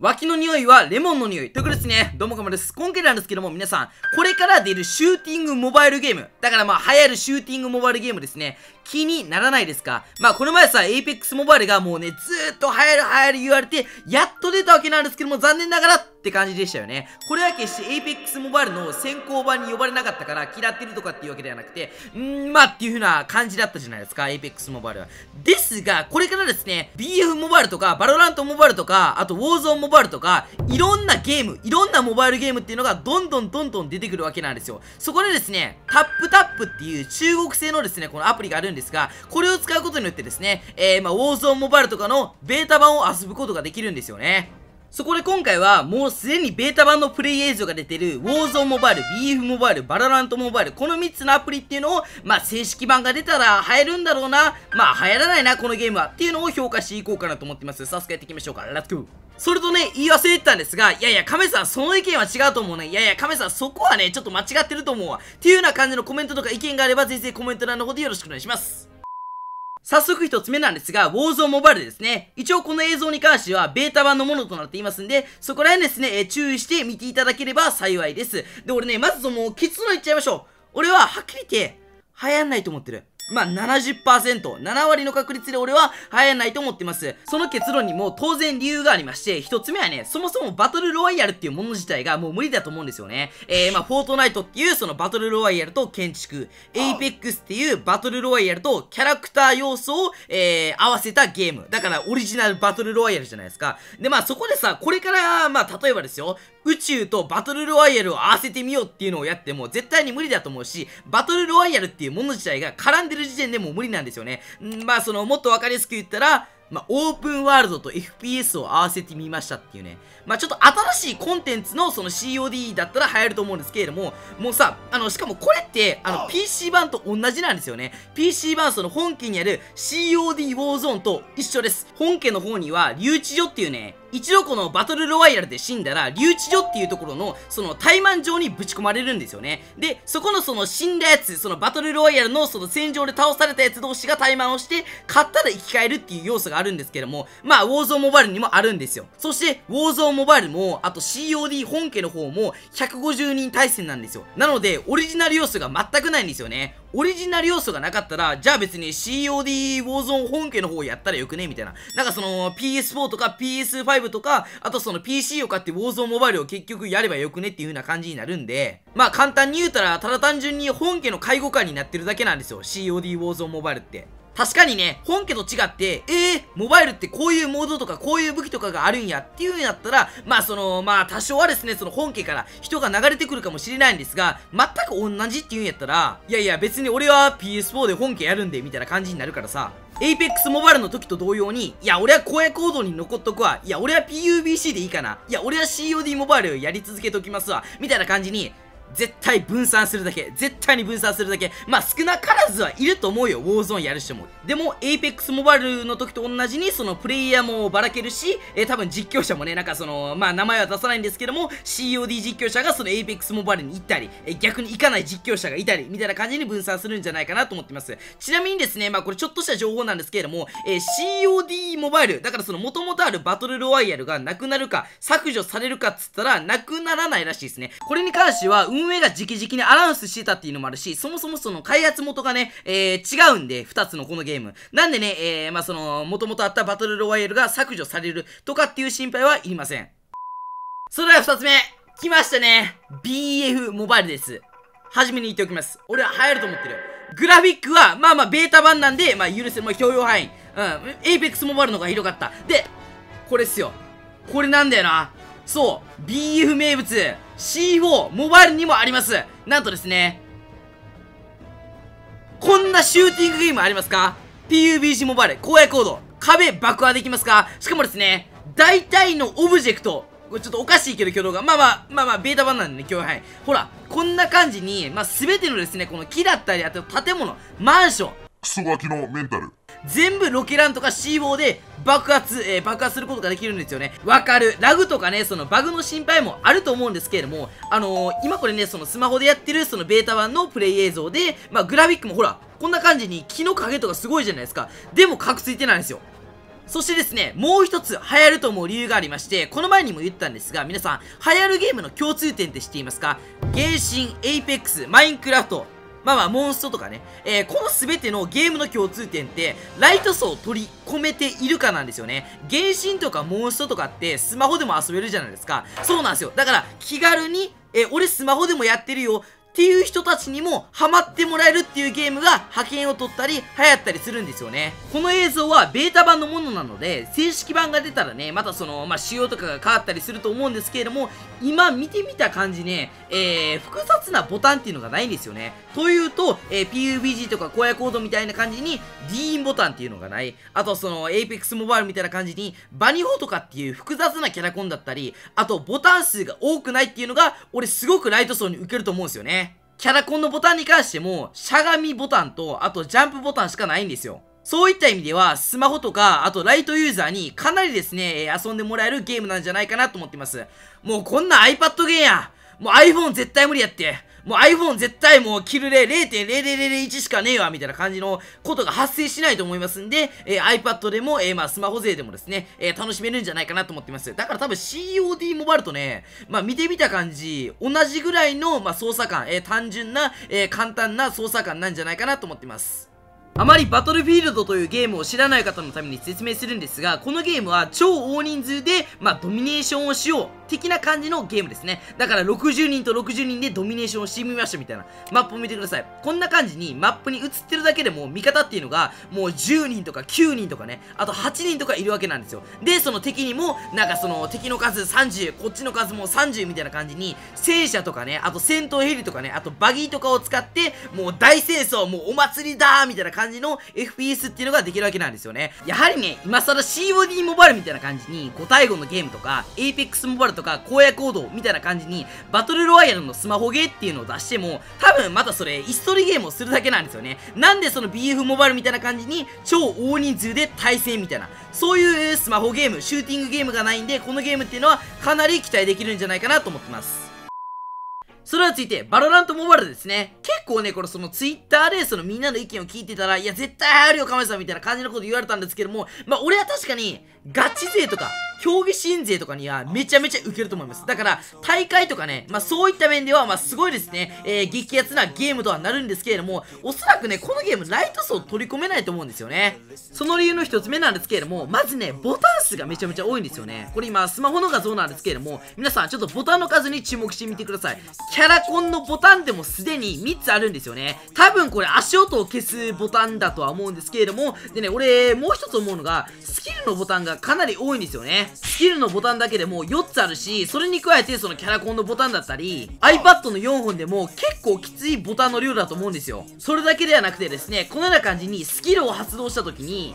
脇の匂いはレモンの匂いということですね。どうもかもです。今回なんですけども、皆さんこれから出るシューティングモバイルゲーム、だからまあ流行るシューティングモバイルゲームですね、気にならないですか？まあこの前さ、 Apex Mobile がもうね、ずーっと流行る流行る言われてやっと出たわけなんですけども、残念ながらって感じでしたよね。これは決して Apex Mobile の先行版に呼ばれなかったから嫌ってるとかっていうわけではなくて、まあっていう風な感じだったじゃないですか、 Apex Mobile は。ですがこれからですね、 BF Mobile とか Valorant Mobile とか、あと Warzone Mobile とか、いろんなゲーム、いろんなモバイルゲームっていうのがどんどん出てくるわけなんですよ。そこでですね、TapTap っていう中国製のですね、このアプリがあるんですが、これを使うことによってですね、Warzone Mobile とかのベータ版を遊ぶことができるんですよね。そこで今回はもうすでにベータ版のプレイ映像が出てる Warzone Mobile、BF Mobile、Valorant Mobile、この3つのアプリっていうのを、まあ正式版が出たら流行るんだろうな、まあ流行らないなこのゲームはっていうのを評価していこうかなと思ってます。早速やっていきましょうか。ラッツゴー。それとね、言い忘れてたんですが、いやいや、亀さん、その意見は違うと思うね。いやいや、亀さん、そこはね、ちょっと間違ってると思うわ。っていうような感じのコメントとか意見があれば、ぜひコメント欄の方でよろしくお願いします。早速一つ目なんですが、Warzone Mobile ですね。一応この映像に関しては、ベータ版のものとなっていますんで、そこら辺ですね、注意して見ていただければ幸いです。で、俺ね、まずもう結論言っちゃいましょう。俺は、はっきり言って、流行んないと思ってる。まあ、7割の確率で俺は流行らないと思ってます。その結論にも当然理由がありまして、一つ目はね、そもそもバトルロワイヤルっていうもの自体がもう無理だと思うんですよね。フォートナイトっていうそのバトルロワイヤルと建築、Apex っていうバトルロワイヤルとキャラクター要素を、合わせたゲーム。だからオリジナルバトルロワイヤルじゃないですか。で、まあそこでさ、これから、まあ例えばですよ、宇宙とバトルロワイヤルを合わせてみようっていうのをやっても絶対に無理だと思うし、バトルロワイヤルっていうもの自体が絡んでる時点でもう無理なんですよね。まあそのもっと分かりやすく言ったら、まあ、オープンワールドと FPS を合わせてみましたっていうね。まあ、ちょっと新しいコンテンツのその COD だったら流行ると思うんですけれども、もうさ、しかもこれって、PC 版と同じなんですよね。PC 版、その本家にある COD Warzone と一緒です。本家の方には、留置所っていうね、一度このバトルロワイヤルで死んだら、留置所っていうところの、その怠慢場にぶち込まれるんですよね。で、そこのその死んだやつ、そのバトルロワイヤルのその戦場で倒されたやつ同士が怠慢をして、勝ったら生き返るっていう要素があるんですけども、まあ、Warzone Mobile にもあるんですよ。そして、Warzone Mobile も、あと COD 本家の方も、150人対戦なんですよ。なので、オリジナル要素が全くないんですよね。オリジナル要素がなかったら、じゃあ別に COD Warzone 本家の方やったらよくねみたいな。なんかその PS4 とか PS5 とか、あとその PC を買って Warzone Mobile を結局やればよくねっていう風な感じになるんで、まあ簡単に言うたら、ただ単純に本家の介護官になってるだけなんですよ。COD Warzone Mobile って。確かにね、本家と違って、モバイルってこういうモードとかこういう武器とかがあるんやっていう風になったら、まあ多少はですね、その本家から人が流れてくるかもしれないんですが、全く同じっていうんやったら、いやいや別に俺は PS4 で本家やるんで、みたいな感じになるからさ。Apex Mobile の時と同様に、いや、俺は荒野行動に残っとくわ。いや、俺は PUBC でいいかな。いや、俺は COD モバイルやり続けておきますわ。みたいな感じに、絶対に分散するだけ。まあ少なからずはいると思うよ、Warzoneやる人も。でも、Apex Mobile の時と同じに、そのプレイヤーもばらけるし、多分実況者もね、なんかその、まあ名前は出さないんですけども、COD 実況者がその Apex Mobile に行ったり、逆に行かない実況者がいたり、みたいな感じに分散するんじゃないかなと思ってます。ちなみにですね、まあこれちょっとした情報なんですけれども、COD モバイル、だからその元々あるバトルロワイヤルがなくなるか、削除されるかっつったら、なくならないらしいですね。これに関しては、運営が直々にアナウンスしてたっていうのもあるし、そもそもその開発元がね、違うんで、2つのこのゲーム。なんでね、まあその、元々あったバトルロワイヤルが削除されるとかっていう心配はいりません。それでは2つ目、来ましたね。BF モバイルです。はじめに言っておきます。俺は流行ると思ってる。グラフィックは、まあまあベータ版なんで、まあ許せる、まあ許容範囲。Apex モバイルの方が広かった。で、これっすよ。これなんだよな。そう、BF 名物。CO モバイルにもあります。なんとですね、こんなシューティングゲームありますか？ PUBG モバイル、荒野行動、壁爆破できますか？しかもですね、大体のオブジェクト、これちょっとおかしいけど挙動が、まあベータ版なんでね、今日、はい。ほら、こんな感じに、まあ、全てのですね、この木だったり、あと建物、マンション、クソガキのメンタル。全部ロケランとか CO で爆発することができるんですよね。わかる。ラグとかね、そのバグの心配もあると思うんですけれども、今これね、そのスマホでやってるそのベータ版のプレイ映像で、まあグラフィックもほら、こんな感じに木の影とかすごいじゃないですか。でも、核ついてないんですよ。そしてですね、もう一つ流行ると思う理由がありまして、この前にも言ったんですが、皆さん、流行るゲームの共通点って知っていますか？原神、Apex、マインクラフト、モンストとかね、この全てのゲームの共通点って、ライト層を取り込めているかなんですよね。原神とかモンストとかって、スマホでも遊べるじゃないですか。そうなんですよ。だから、気軽に、俺スマホでもやってるよ、っていう人たちにもハマってもらえるっていうゲームが覇権を取ったり流行ったりするんですよね。この映像はベータ版のものなので、正式版が出たらね、またその、仕様とかが変わったりすると思うんですけれども、今見てみた感じね、複雑なボタンっていうのがないんですよね。というと、PUBG とか荒野行動みたいな感じに D インボタンっていうのがない。あとその Apex Mobile みたいな感じにバニホとかっていう複雑なキャラコンだったり、あとボタン数が多くないっていうのが、俺すごくライト層に受けると思うんですよね。キャラコンのボタンに関しても、しゃがみボタンと、あとジャンプボタンしかないんですよ。そういった意味では、スマホとか、あとライトユーザーにかなりですね、遊んでもらえるゲームなんじゃないかなと思ってます。もうこんな iPad ゲーや。もう iPhone 絶対無理やって。もう iPhone 絶対もうキルレ 0.0001 しかねえわ、みたいな感じのことが発生しないと思いますんで、iPad でも、スマホ勢でもですね、楽しめるんじゃないかなと思ってます。だから多分 COD モバイルとね、見てみた感じ、同じぐらいの、操作感、単純な、簡単な操作感なんじゃないかなと思ってます。あまりバトルフィールドというゲームを知らない方のために説明するんですが、このゲームは超大人数で、ドミネーションをしよう的な感じのゲームですね。だから60人と60人でドミネーションをしてみましたみたいな。マップを見てください。こんな感じにマップに映ってるだけでも味方っていうのがもう10人とか9人とかね、あと8人とかいるわけなんですよ。で、その敵にもなんかその敵の数30、こっちの数も30みたいな感じに戦車とかね、あと戦闘ヘリとかね、あとバギーとかを使ってもう大戦争、もうお祭りだーみたいな感じの FPS っていうのができるわけなんですよね。やはりね、今更 COD モバイルみたいな感じに5対5のゲームとか Apex モバイルとか荒野行動みたいな感じにバトルロワイヤルのスマホゲーっていうのを出しても、多分またそれイストリゲームをするだけなんですよね。なんでその BF モバイルみたいな感じに超大人数で対戦みたいな、そういうスマホゲーム、シューティングゲームがないんで、このゲームっていうのはかなり期待できるんじゃないかなと思ってます。それはついて、バロラントモバイルですね。結構ね、これそのツイッターでそのみんなの意見を聞いてたら、いや絶対流行るよ、亀さんみたいな感じのこと言われたんですけども、俺は確かにガチ勢とか、競技新勢とかにはめちゃめちゃウケると思います。だから、大会とかね、そういった面では、すごいですね、激アツなゲームとはなるんですけれども、おそらくね、このゲーム、ライト層を取り込めないと思うんですよね。その理由の一つ目なんですけれども、まずね、ボタン数がめちゃめちゃ多いんですよね。これ今、スマホの画像なんですけれども、皆さん、ちょっとボタンの数に注目してみてください。キャラコンのボタンでもすでに3つあるんですよね。多分これ、足音を消すボタンだとは思うんですけれども、でね、俺、もう一つ思うのが、スキルのボタンがかなり多いんですよね。スキルのボタンだけでも4つあるし、それに加えてそのキャラコンのボタンだったり iPad の4本でも結構きついボタンの量だと思うんですよ。それだけではなくてですね、このような感じにスキルを発動した時に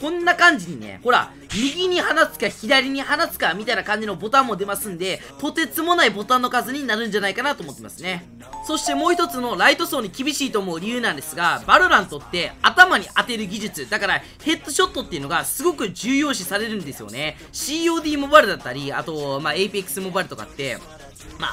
こんな感じにね、ほら、右に放つか左に放つかみたいな感じのボタンも出ますんで、とてつもないボタンの数になるんじゃないかなと思ってますね。そしてもう一つのライト層に厳しいと思う理由なんですが、バロラントって頭に当てる技術、だからヘッドショットっていうのがすごく重要視されるんですよね。COD モバイルだったり、あと、Apex モバイルとかって、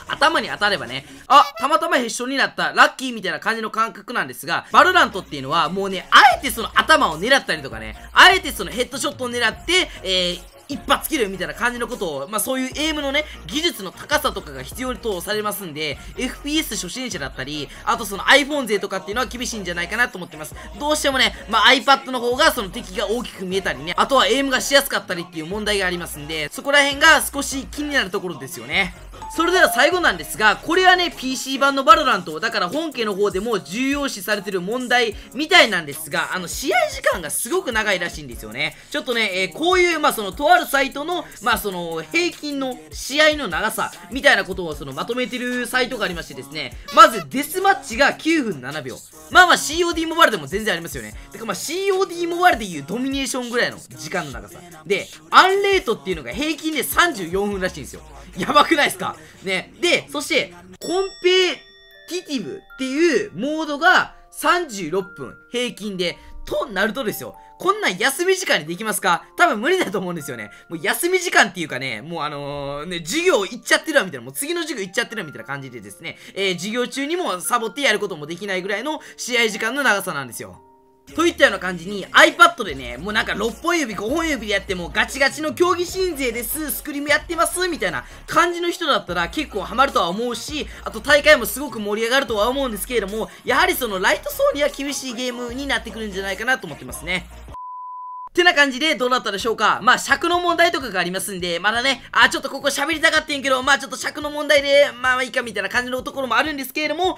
頭に当たればね、あ、たまたまヘッションになった、ラッキーみたいな感じの感覚なんですが、バロラントっていうのはもうね、あえてその頭を狙ったりとかね、あえてそのヘッドショットを狙って、一発切るみたいな感じのことを、そういうエイムのね、技術の高さとかが必要とされますんで、FPS 初心者だったり、あとその iPhone 勢とかっていうのは厳しいんじゃないかなと思ってます。どうしてもね、iPad の方がその敵が大きく見えたりね、あとはエイムがしやすかったりっていう問題がありますんで、そこら辺が少し気になるところですよね。それでは最後なんですが、これはね、PC 版のバロラント、だから本家の方でも重要視されてる問題みたいなんですが、試合時間がすごく長いらしいんですよね。ちょっとね、こういう、とあるサイトの、その、平均の試合の長さみたいなことを、まとめてるサイトがありましてですね、まず、デスマッチが9分7秒。COD モバイルでも全然ありますよね。てか、COD モバイルでいうドミネーションぐらいの時間の長さ。で、アンレートっていうのが平均で34分らしいんですよ。やばくないですか？ね。で、そして、コンペティティブっていうモードが36分平均で、となるとですよ。こんなん休み時間にできますか？多分無理だと思うんですよね。もう休み時間っていうかね、もう授業行っちゃってるわみたいな、もう次の授業行っちゃってるわみたいな感じでですね、授業中にもサボってやることもできないぐらいの試合時間の長さなんですよ。といったような感じに iPad でね、もうなんか6本指5本指でやってもガチガチの競技申請です、スクリームやってますみたいな感じの人だったら結構ハマるとは思うし、あと大会もすごく盛り上がるとは思うんですけれども、やはりそのライト層には厳しいゲームになってくるんじゃないかなと思ってますね。てな感じでどうなったでしょうか。まあ尺の問題とかがありますんで、まだね、ちょっとここ喋りたかってんけど、まあちょっと尺の問題で、まあまあいいかみたいな感じのところもあるんですけれども、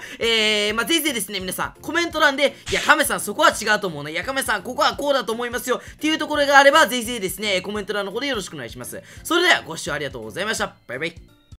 まあぜひぜひですね、皆さん、コメント欄で、いや、カメさんそこは違うと思うね。いや、カメさんここはこうだと思いますよ。っていうところがあれば、ぜひぜひですね、コメント欄の方でよろしくお願いします。それではご視聴ありがとうございました。バイバイ。